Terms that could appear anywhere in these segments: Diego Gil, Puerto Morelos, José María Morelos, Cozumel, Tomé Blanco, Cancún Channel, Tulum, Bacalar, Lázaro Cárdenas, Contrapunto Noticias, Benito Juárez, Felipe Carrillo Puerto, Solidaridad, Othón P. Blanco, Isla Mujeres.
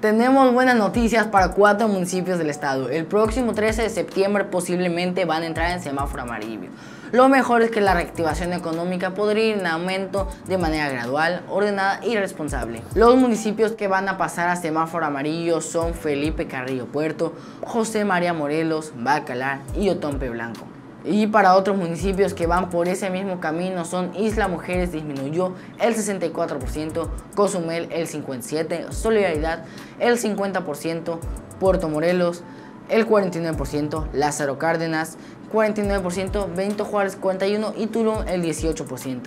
Tenemos buenas noticias para 4 municipios del estado. El próximo 13 de septiembre posiblemente van a entrar en semáforo amarillo. Lo mejor es que la reactivación económica podría ir en aumento de manera gradual, ordenada y responsable. Los municipios que van a pasar a semáforo amarillo son Felipe Carrillo Puerto, José María Morelos, Bacalar y Othón P. Blanco. Y para otros municipios que van por ese mismo camino son Isla Mujeres disminuyó el 64%, Cozumel el 57%, Solidaridad el 50%, Puerto Morelos el 49%, Lázaro Cárdenas 49%, Benito Juárez 41% y Tulum el 18%.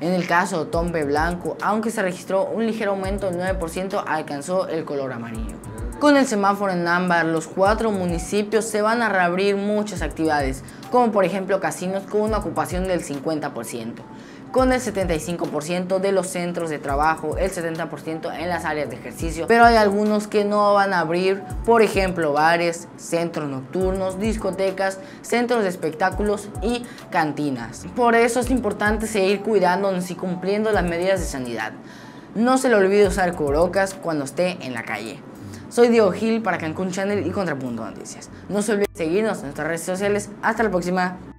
En el caso de Tomé Blanco, aunque se registró un ligero aumento del 9%, alcanzó el color amarillo. Con el semáforo en ámbar, los 4 municipios se van a reabrir muchas actividades, como por ejemplo casinos con una ocupación del 50%, con el 75% de los centros de trabajo, el 70% en las áreas de ejercicio, pero hay algunos que no van a abrir, por ejemplo bares, centros nocturnos, discotecas, centros de espectáculos y cantinas. Por eso es importante seguir cuidándonos y cumpliendo las medidas de sanidad. No se le olvide usar cubrebocas cuando esté en la calle. Soy Diego Gil para Cancún Channel y Contrapunto Noticias. No se olviden seguirnos en nuestras redes sociales. Hasta la próxima.